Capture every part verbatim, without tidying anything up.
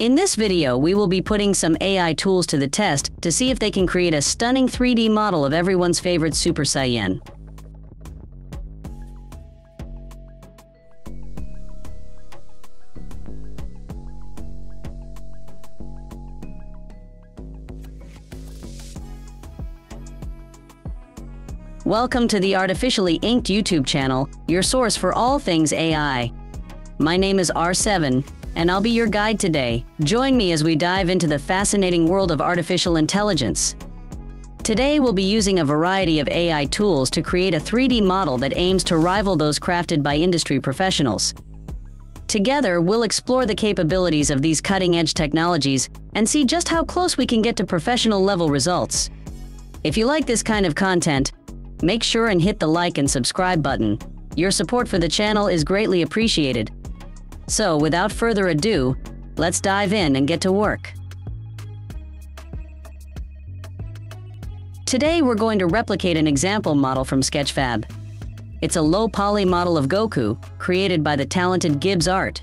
In this video, we will be putting some A I tools to the test to see if they can create a stunning three D model of everyone's favorite Super Saiyan. Welcome to the Artificially Inked YouTube channel, your source for all things A I. My name is R seven, and I'll be your guide today. Join me as we dive into the fascinating world of artificial intelligence. Today we'll be using a variety of A I tools to create a three D model that aims to rival those crafted by industry professionals. Together, we'll explore the capabilities of these cutting-edge technologies and see just how close we can get to professional-level results. If you like this kind of content, make sure and hit the like and subscribe button. Your support for the channel is greatly appreciated. So, without further ado, let's dive in and get to work. Today we're going to replicate an example model from Sketchfab. It's a low-poly model of Goku, created by the talented Gibbs Art.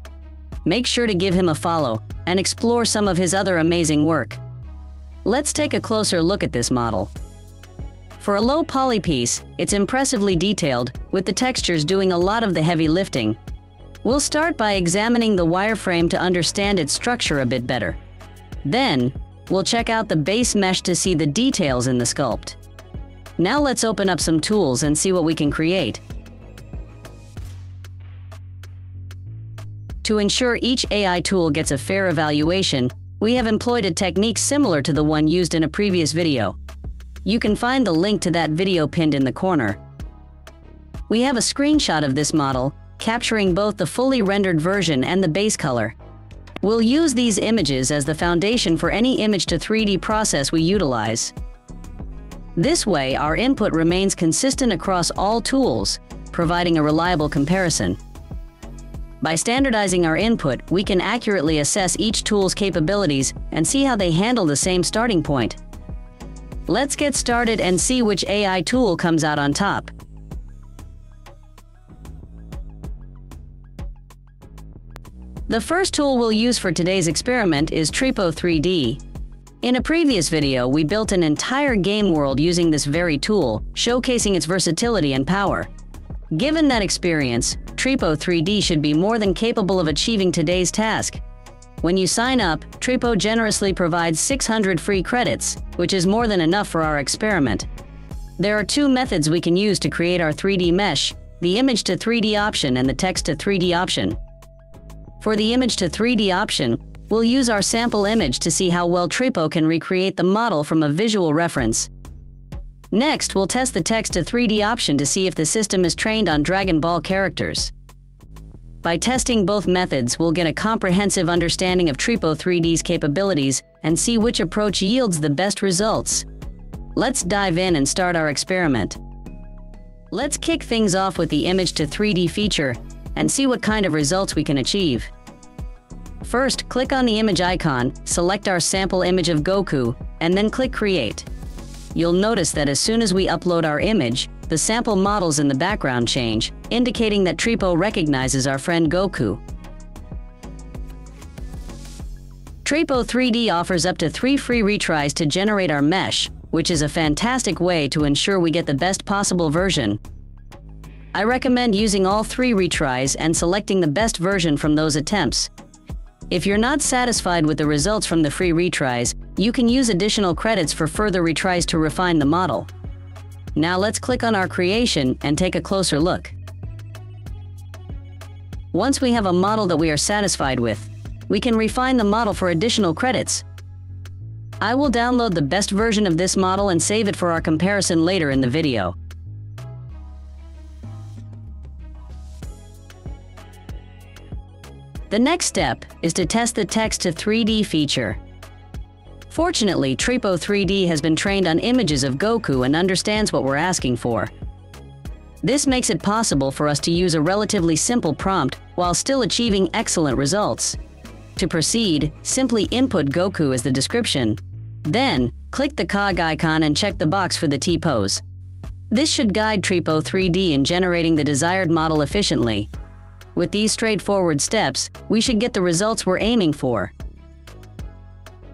Make sure to give him a follow and explore some of his other amazing work. Let's take a closer look at this model. For a low poly piece, it's impressively detailed, with the textures doing a lot of the heavy lifting. We'll start by examining the wireframe to understand its structure a bit better. Then, we'll check out the base mesh to see the details in the sculpt. Now let's open up some tools and see what we can create. To ensure each A I tool gets a fair evaluation, we have employed a technique similar to the one used in a previous video. You can find the link to that video pinned in the corner. We have a screenshot of this model, capturing both the fully rendered version and the base color. We'll use these images as the foundation for any image to three D process we utilize. This way, our input remains consistent across all tools, providing a reliable comparison. By standardizing our input, we can accurately assess each tool's capabilities and see how they handle the same starting point. Let's get started and see which A I tool comes out on top. The first tool we'll use for today's experiment is Tripo three D. In a previous video, we built an entire game world using this very tool, showcasing its versatility and power. Given that experience, Tripo three D should be more than capable of achieving today's task. When you sign up, Tripo generously provides six hundred free credits, which is more than enough for our experiment. There are two methods we can use to create our three D mesh, the image to three D option and the text to three D option. For the image to three D option, we'll use our sample image to see how well Tripo can recreate the model from a visual reference. Next, we'll test the text to three D option to see if the system is trained on Dragon Ball characters. By testing both methods, we'll get a comprehensive understanding of Tripo three D's capabilities and see which approach yields the best results. Let's dive in and start our experiment. Let's kick things off with the image to three D feature and see what kind of results we can achieve. First, click on the image icon, select our sample image of Goku, and then click Create. You'll notice that as soon as we upload our image, the sample models in the background change, indicating that Tripo recognizes our friend Goku. Tripo three D offers up to three free retries to generate our mesh, which is a fantastic way to ensure we get the best possible version. I recommend using all three retries and selecting the best version from those attempts. If you're not satisfied with the results from the free retries, you can use additional credits for further retries to refine the model. Now let's click on our creation and take a closer look. Once we have a model that we are satisfied with, we can refine the model for additional credits. I will download the best version of this model and save it for our comparison later in the video. The next step is to test the text to three D feature. Fortunately, Tripo three D has been trained on images of Goku and understands what we're asking for. This makes it possible for us to use a relatively simple prompt while still achieving excellent results. To proceed, simply input Goku as the description. Then, click the cog icon and check the box for the T-pose. This should guide Tripo three D in generating the desired model efficiently. With these straightforward steps, we should get the results we're aiming for.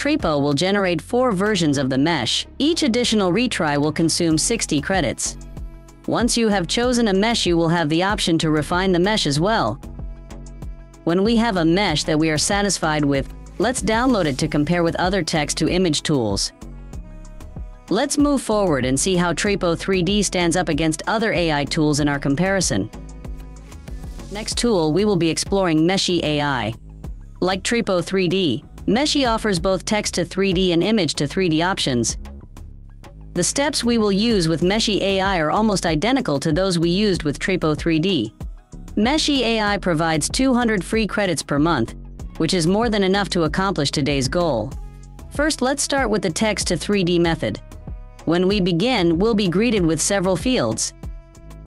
Tripo will generate four versions of the mesh. Each additional retry will consume sixty credits. Once you have chosen a mesh, you will have the option to refine the mesh as well. When we have a mesh that we are satisfied with, let's download it to compare with other text-to-image tools. Let's move forward and see how Tripo three D stands up against other A I tools in our comparison. Next tool, we will be exploring Meshy A I. Like Tripo three D, Meshy offers both text-to-three D and image-to-three D options. The steps we will use with Meshy A I are almost identical to those we used with Tripo three D. Meshy A I provides two hundred free credits per month, which is more than enough to accomplish today's goal. First, let's start with the text-to-three D method. When we begin, we'll be greeted with several fields: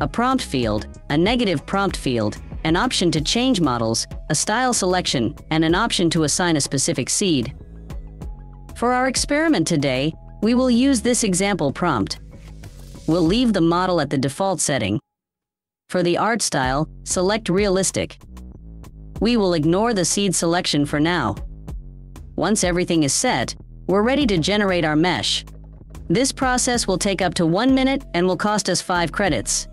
a prompt field, a negative prompt field, an option to change models, a style selection, and an option to assign a specific seed. For our experiment today, we will use this example prompt. We'll leave the model at the default setting. For the art style, select realistic. We will ignore the seed selection for now. Once everything is set, we're ready to generate our mesh. This process will take up to one minute and will cost us five credits.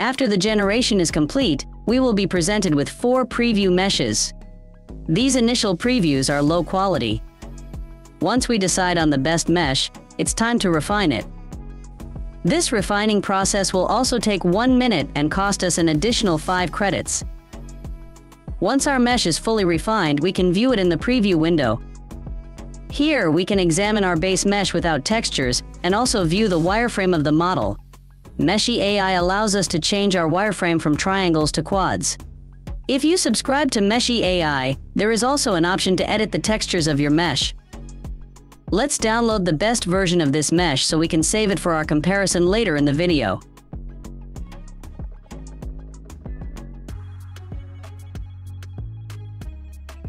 After the generation is complete, we will be presented with four preview meshes. These initial previews are low quality. Once we decide on the best mesh, it's time to refine it. This refining process will also take one minute and cost us an additional five credits. Once our mesh is fully refined, we can view it in the preview window. Here, we can examine our base mesh without textures and also view the wireframe of the model. Meshy A I allows us to change our wireframe from triangles to quads. If you subscribe to Meshy A I, there is also an option to edit the textures of your mesh. Let's download the best version of this mesh so we can save it for our comparison later in the video.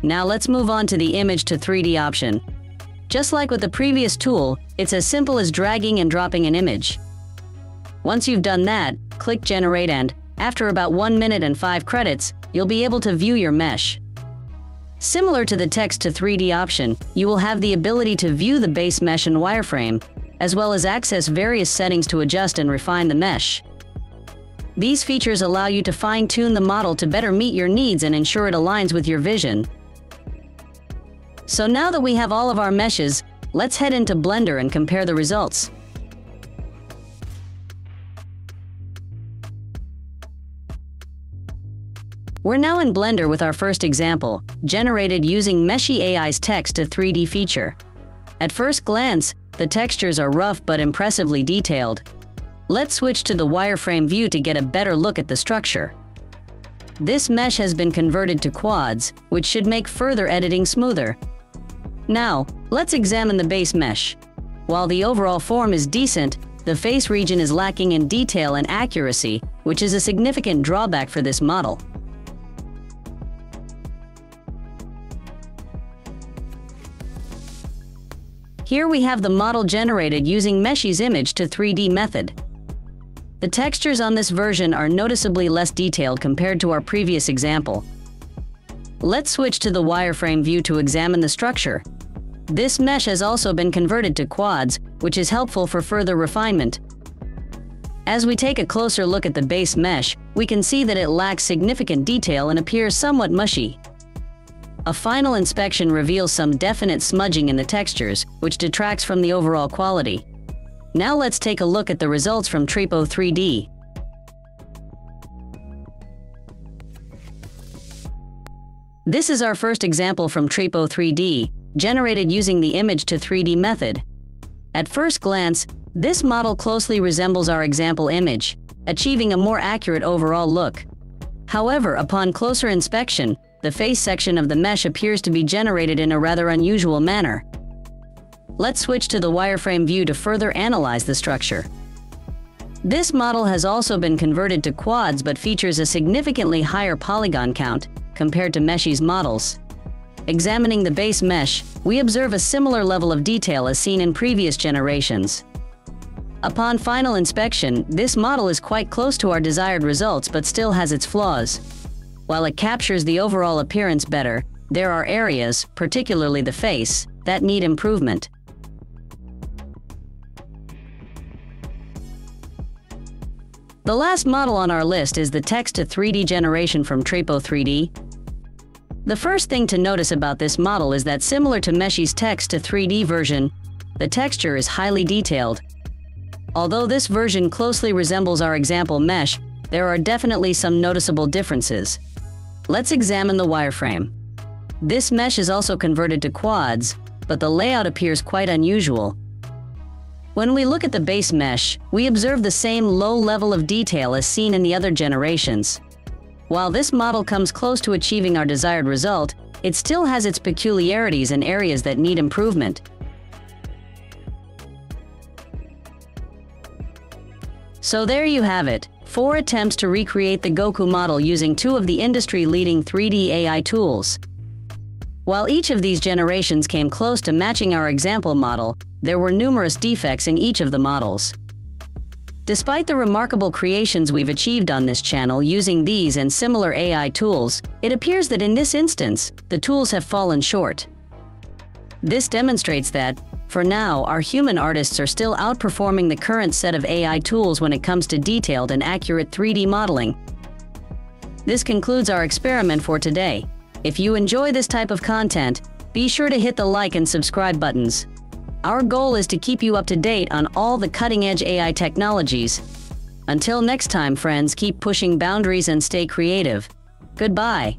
Now let's move on to the image to three D option. Just like with the previous tool, it's as simple as dragging and dropping an image. Once you've done that, click generate and, after about one minute and five credits, you'll be able to view your mesh. Similar to the text to three D option, you will have the ability to view the base mesh and wireframe, as well as access various settings to adjust and refine the mesh. These features allow you to fine-tune the model to better meet your needs and ensure it aligns with your vision. So now that we have all of our meshes, let's head into Blender and compare the results. We're now in Blender with our first example, generated using Meshy A I's text to three D feature. At first glance, the textures are rough but impressively detailed. Let's switch to the wireframe view to get a better look at the structure. This mesh has been converted to quads, which should make further editing smoother. Now, let's examine the base mesh. While the overall form is decent, the face region is lacking in detail and accuracy, which is a significant drawback for this model. Here we have the model generated using Meshy's image to three D method. The textures on this version are noticeably less detailed compared to our previous example. Let's switch to the wireframe view to examine the structure. This mesh has also been converted to quads, which is helpful for further refinement. As we take a closer look at the base mesh, we can see that it lacks significant detail and appears somewhat mushy. A final inspection reveals some definite smudging in the textures, which detracts from the overall quality. Now let's take a look at the results from Tripo three D. This is our first example from Tripo three D, generated using the image to three D method. At first glance, this model closely resembles our example image, achieving a more accurate overall look. However, upon closer inspection, the face section of the mesh appears to be generated in a rather unusual manner. Let's switch to the wireframe view to further analyze the structure. This model has also been converted to quads but features a significantly higher polygon count compared to Meshy's models. Examining the base mesh, we observe a similar level of detail as seen in previous generations. Upon final inspection, this model is quite close to our desired results but still has its flaws. While it captures the overall appearance better, there are areas, particularly the face, that need improvement. The last model on our list is the text-to-three D generation from Tripo three D. The first thing to notice about this model is that similar to Meshy's text-to-three D version, the texture is highly detailed. Although this version closely resembles our example mesh, there are definitely some noticeable differences. Let's examine the wireframe. This mesh is also converted to quads, but the layout appears quite unusual. When we look at the base mesh, we observe the same low level of detail as seen in the other generations. While this model comes close to achieving our desired result, it still has its peculiarities and areas that need improvement. So there you have it, four attempts to recreate the Goku model using two of the industry-leading three D A I tools. While each of these generations came close to matching our example model, there were numerous defects in each of the models. Despite the remarkable creations we've achieved on this channel using these and similar A I tools, it appears that in this instance, the tools have fallen short. This demonstrates that, for now, our human artists are still outperforming the current set of A I tools when it comes to detailed and accurate three D modeling. This concludes our experiment for today. If you enjoy this type of content, be sure to hit the like and subscribe buttons. Our goal is to keep you up to date on all the cutting-edge A I technologies. Until next time, friends, keep pushing boundaries and stay creative. Goodbye.